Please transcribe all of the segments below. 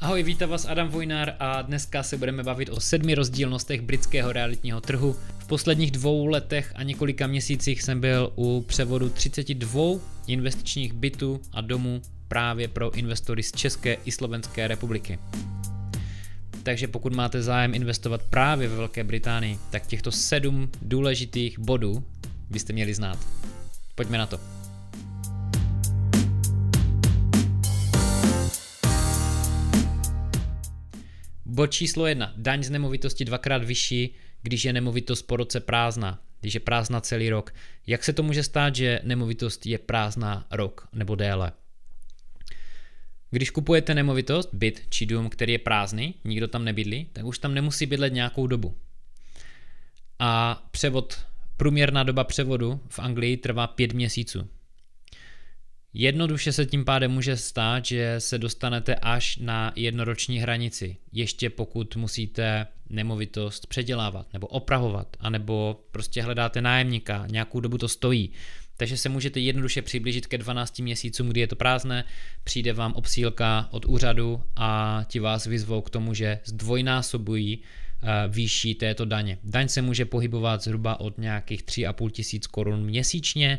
Ahoj, vítám vás Adam Vojnar a dneska se budeme bavit o 7 rozdílnostech britského realitního trhu. V posledních 2 letech a několika měsících jsem byl u převodu 32 investičních bytů a domů právě pro investory z České i Slovenské republiky. Takže pokud máte zájem investovat právě ve Velké Británii, tak těchto 7 důležitých bodů byste měli znát. Pojďme na to. Bod číslo 1. Daň z nemovitosti dvakrát vyšší, když je nemovitost po roce prázdná, když je prázdná celý rok. Jak se to může stát, že nemovitost je prázdná rok nebo déle? Když kupujete nemovitost, byt či dům, který je prázdný, nikdo tam nebydlí, tak už tam nemusí bydlet nějakou dobu. A průměrná doba převodu v Anglii trvá 5 měsíců. Jednoduše se tím pádem může stát, že se dostanete až na jednoroční hranici, ještě pokud musíte nemovitost předělávat nebo opravovat, anebo prostě hledáte nájemníka, nějakou dobu to stojí. Takže se můžete jednoduše přiblížit ke 12 měsícům, kdy je to prázdné, přijde vám obsílka od úřadu a ti vás vyzvou k tomu, že zdvojnásobují výši této daně. Daň se může pohybovat zhruba od nějakých 3 500 korun měsíčně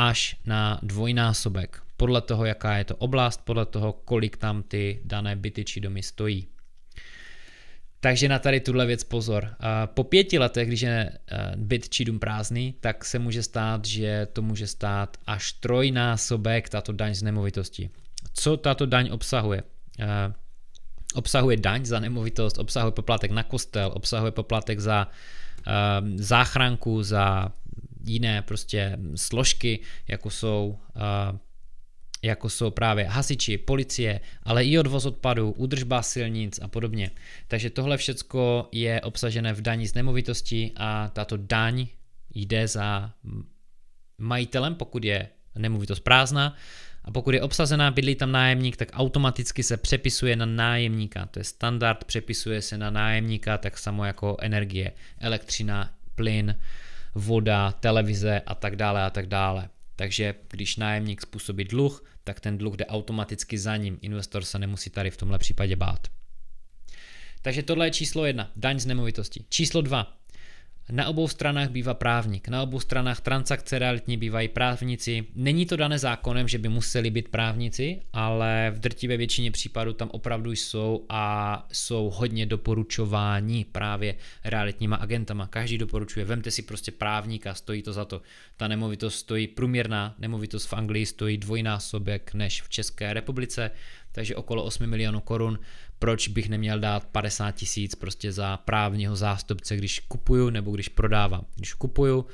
až na dvojnásobek, podle toho, jaká je to oblast, podle toho, kolik tam ty dané byty či domy stojí. Takže na tady tuhle věc pozor. Po 5 letech, když je byt či dům prázdný, tak se může stát, že to může stát až trojnásobek tato daň z nemovitosti. Co tato daň obsahuje? Obsahuje daň za nemovitost, obsahuje poplatek na kostel, obsahuje poplatek za záchranku, za jiné prostě složky, jako jsou právě hasiči, policie, ale i odvoz odpadů, údržba silnic a podobně. Takže tohle všecko je obsažené v dani z nemovitosti a tato daň jde za majitelem, pokud je nemovitost prázdná, a pokud je obsazená, bydlí tam nájemník, tak automaticky se přepisuje na nájemníka. To je standard, přepisuje se na nájemníka, tak samo jako energie, elektřina, plyn, voda, televize a tak dále a tak dále. Takže když nájemník způsobí dluh, tak ten dluh jde automaticky za ním. Investor se nemusí tady v tomhle případě bát. Takže tohle je číslo 1, daň z nemovitosti. Číslo 2. Na obou stranách bývá právník, na obou stranách transakce realitní bývají právníci. Není to dané zákonem, že by museli být právníci, ale v drtivé většině případů tam opravdu jsou a jsou hodně doporučováni právě realitníma agentama. Každý doporučuje, vemte si prostě právníka, stojí to za to. Ta nemovitost stojí, průměrná nemovitost v Anglii stojí dvojnásobek než v České republice, takže okolo 8 milionů korun. Proč bych neměl dát 50 tisíc prostě za právního zástupce, když kupuju nebo když prodávám. Když kupuju,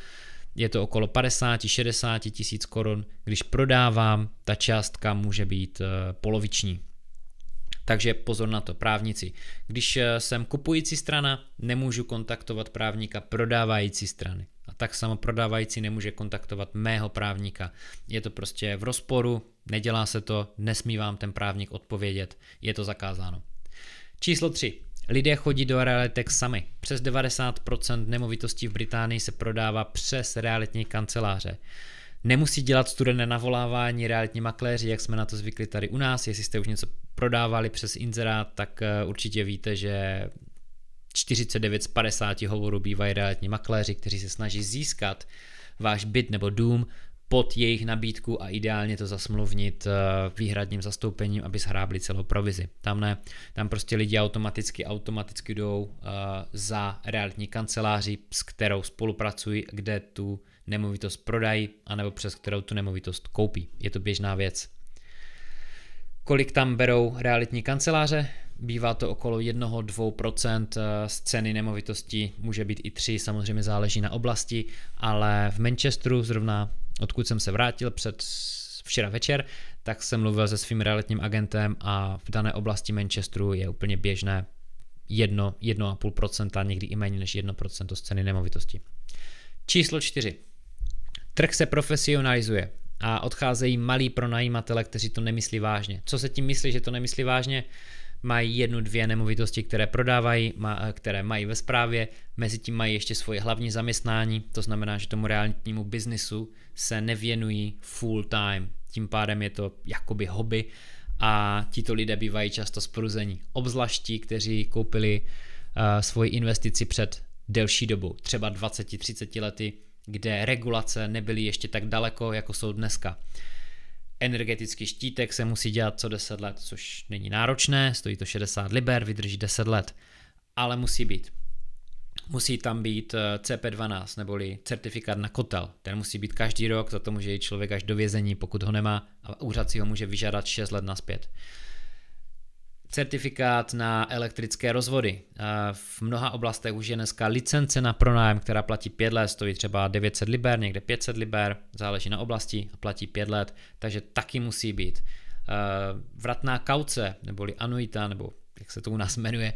je to okolo 50-60 tisíc korun, když prodávám, ta částka může být poloviční. Takže pozor na to, právníci. Když jsem kupující strana, nemůžu kontaktovat právníka prodávající strany. A tak samo prodávající nemůže kontaktovat mého právníka. Je to prostě v rozporu, nedělá se to, nesmí vám ten právník odpovědět, je to zakázáno. Číslo 3. Lidé chodí do realitek sami. Přes 90% nemovitostí v Británii se prodává přes realitní kanceláře. Nemusí dělat studené navolávání realitní makléři, jak jsme na to zvykli tady u nás. Jestli jste už něco prodávali přes inzerát, tak určitě víte, že 49 z 50 hovorů bývají realitní makléři, kteří se snaží získat váš byt nebo dům pod jejich nabídku a ideálně to zasmluvnit výhradním zastoupením, aby shrábli celou provizi. Tam ne, tam prostě lidi automaticky jdou za realitní kanceláří, s kterou spolupracují, kde tu nemovitost prodají, anebo přes kterou tu nemovitost koupí. Je to běžná věc. Kolik tam berou realitní kanceláře? Bývá to okolo 1-2% z ceny nemovitosti, může být i 3, samozřejmě záleží na oblasti, ale v Manchesteru zrovna, odkud jsem se vrátil včera večer, tak jsem mluvil se svým realitním agentem a v dané oblasti Manchesteru je úplně běžné 1-1,5%, někdy i méně než 1% z ceny nemovitosti. Číslo 4. Trh se profesionalizuje a odcházejí malí pronajímatele, kteří to nemyslí vážně. Co se tím myslí, že to nemyslí vážně? Mají 1-2 nemovitosti, které prodávají, které mají ve správě, mezi tím mají ještě svoje hlavní zaměstnání, to znamená, že tomu realitnímu biznisu se nevěnují full time, tím pádem je to jakoby hobby a tito lidé bývají často zpruzení, obzvlášť ti, kteří koupili svoji investici před delší dobou, třeba 20-30 lety, kde regulace nebyly ještě tak daleko, jako jsou dneska. Energetický štítek se musí dělat co 10 let, což není náročné, stojí to 60 liber, vydrží 10 let, ale musí být. Musí tam být CP12, neboli certifikát na kotel. Ten musí být každý rok, za to může jít člověk až do vězení, pokud ho nemá, a úřad si ho může vyžádat 6 let nazpět. Certifikát na elektrické rozvody. V mnoha oblastech už je dneska licence na pronájem, která platí 5 let, stojí třeba 900 liber, někde 500 liber, záleží na oblasti, a platí 5 let, takže taky musí být. Vratná kauce, neboli anuita, nebo jak se to u nás jmenuje,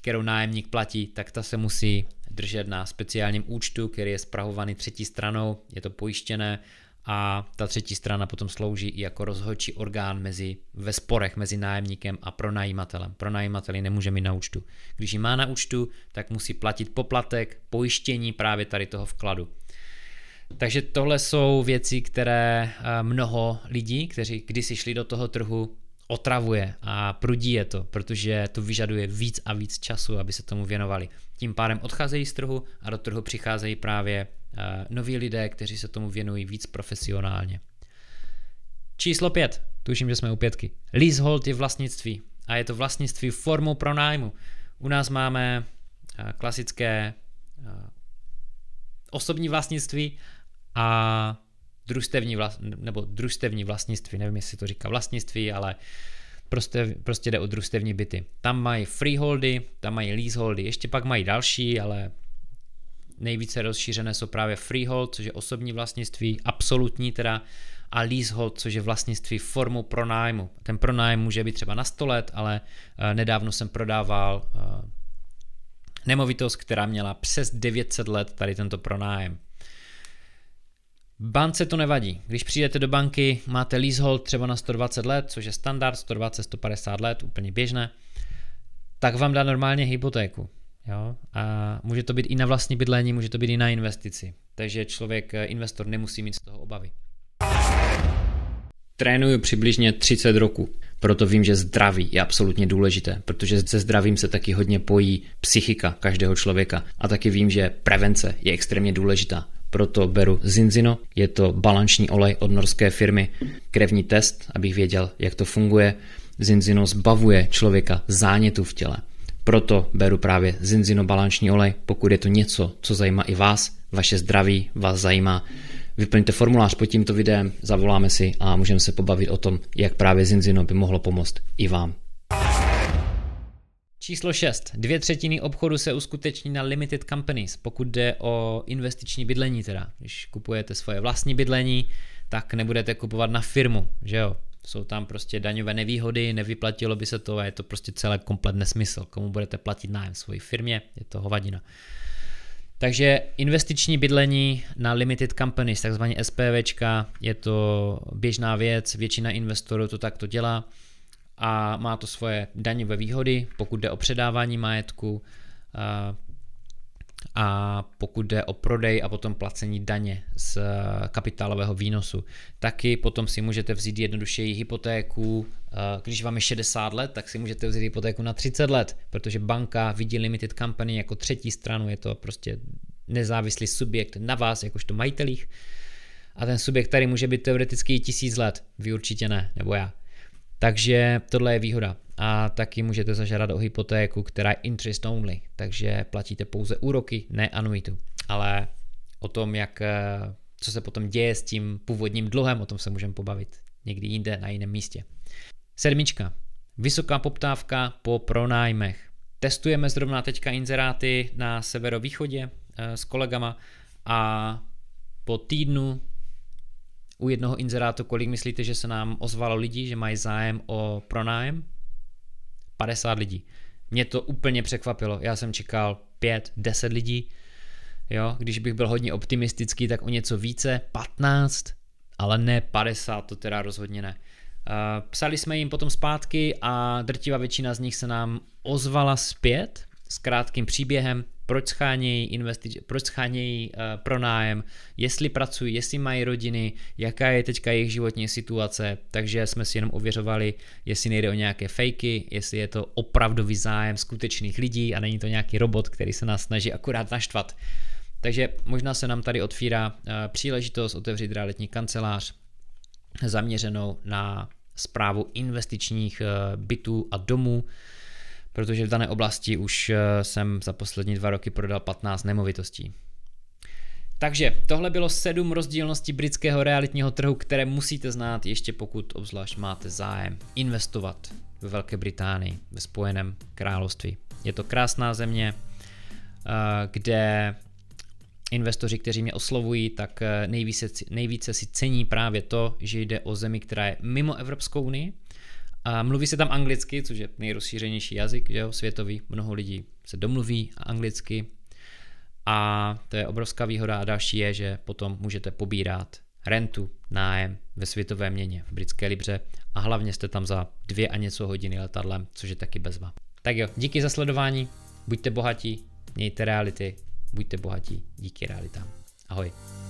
kterou nájemník platí, tak ta se musí držet na speciálním účtu, který je spravovaný třetí stranou, je to pojištěné a ta třetí strana potom slouží i jako rozhodčí orgán ve sporech mezi nájemníkem a pronajímatelem. Pronajímatel ji nemůže mít na účtu. Když ji má na účtu, tak musí platit poplatek, pojištění právě tady toho vkladu. Takže tohle jsou věci, které mnoho lidí, kteří kdysi šli do toho trhu, otravuje a prudí je to, protože to vyžaduje víc a víc času, aby se tomu věnovali. Tím pádem odcházejí z trhu a do trhu přicházejí právě noví lidé, kteří se tomu věnují víc profesionálně. Číslo 5. Tuším, že jsme u 5. Leasehold je vlastnictví a je to vlastnictví formou pronájmu. U nás máme klasické osobní vlastnictví a družstevní vlastnictví, nevím, jestli to říká vlastnictví, ale prostě jde o družstevní byty. Tam mají freeholdy, tam mají leaseholdy, ještě pak mají další, ale nejvíce rozšířené jsou právě freehold, což je osobní vlastnictví, absolutní teda, a leasehold, což je vlastnictví formou pronájmu. Ten pronájem může být třeba na 100 let, ale nedávno jsem prodával nemovitost, která měla přes 900 let tady tento pronájem. Bance to nevadí. Když přijdete do banky, máte leasehold třeba na 120 let, což je standard, 120-150 let, úplně běžné, tak vám dá normálně hypotéku. Jo? A může to být i na vlastní bydlení, může to být i na investici. Takže investor nemusí mít z toho obavy. Trénuju přibližně 30 roků, proto vím, že zdraví je absolutně důležité, protože se zdravím se taky hodně pojí psychika každého člověka a taky vím, že prevence je extrémně důležitá. Proto beru Zinzino, je to balanční olej od norské firmy, krevní test, abych věděl, jak to funguje. Zinzino zbavuje člověka zánětu v těle. Proto beru právě Zinzino balanční olej, pokud je to něco, co zajímá i vás, vaše zdraví vás zajímá. Vyplňte formulář pod tímto videem, zavoláme si a můžeme se pobavit o tom, jak právě Zinzino by mohlo pomoct i vám. Číslo 6. 2/3 obchodu se uskuteční na limited companies, pokud jde o investiční bydlení teda. Když kupujete svoje vlastní bydlení, tak nebudete kupovat na firmu, že jo? Jsou tam prostě daňové nevýhody, nevyplatilo by se to a je to prostě celé komplet nesmysl. Komu budete platit nájem svojí firmě, je to hovadina. Takže investiční bydlení na limited companies, takzvané SPVčka, je to běžná věc, většina investorů to takto dělá. A má to svoje daňové výhody, pokud jde o předávání majetku a pokud jde o prodej a potom placení daně z kapitálového výnosu. Taky potom si můžete vzít jednodušeji hypotéku, když vám je 60 let, tak si můžete vzít hypotéku na 30 let, protože banka vidí limited company jako třetí stranu, je to prostě nezávislý subjekt na vás, jakožto majitelích. A ten subjekt tady může být teoreticky i 1000 let, vy určitě ne, nebo já. Takže tohle je výhoda a taky můžete zažádat o hypotéku, která je interest only, takže platíte pouze úroky, ne anuitu, ale o tom, co se potom děje s tím původním dluhem, o tom se můžeme pobavit někdy jinde na jiném místě. 7. Vysoká poptávka po pronájmech. Testujeme zrovna teďka inzeráty na severovýchodě s kolegama a po týdnu u jednoho inzerátu, kolik myslíte, že se nám ozvalo lidí, že mají zájem o pronájem? 50 lidí. Mě to úplně překvapilo. Já jsem čekal 5, 10 lidí. Jo, když bych byl hodně optimistický, tak o něco více, 15, ale ne 50, to teda rozhodně ne. Psali jsme jim potom zpátky a drtivá většina z nich se nám ozvala zpět s krátkým příběhem, proč schánějí investice, proč schánějí pronájem, jestli pracují, jestli mají rodiny, jaká je teďka jejich životní situace, takže jsme si jenom ověřovali, jestli nejde o nějaké fejky, jestli je to opravdový zájem skutečných lidí a není to nějaký robot, který se nás snaží akorát naštvat. Takže možná se nám tady otvírá příležitost otevřít realitní kancelář zaměřenou na správu investičních bytů a domů, protože v dané oblasti už jsem za poslední 2 roky prodal 15 nemovitostí. Takže tohle bylo 7 rozdílností britského realitního trhu, které musíte znát ještě pokud obzvlášť máte zájem investovat ve Velké Británii, ve Spojeném království. Je to krásná země, kde investoři, kteří mě oslovují, tak nejvíce si cení právě to, že jde o zemi, která je mimo Evropskou unii. A mluví se tam anglicky, což je nejrozšířenější jazyk, jo, světový, mnoho lidí se domluví anglicky a to je obrovská výhoda a další je, že potom můžete pobírat rentu, nájem ve světové měně, v britské libře a hlavně jste tam za 2 a něco hodiny letadlem, což je taky bezva. Tak jo, díky za sledování, buďte bohatí, mějte reality, buďte bohatí díky realitám. Ahoj.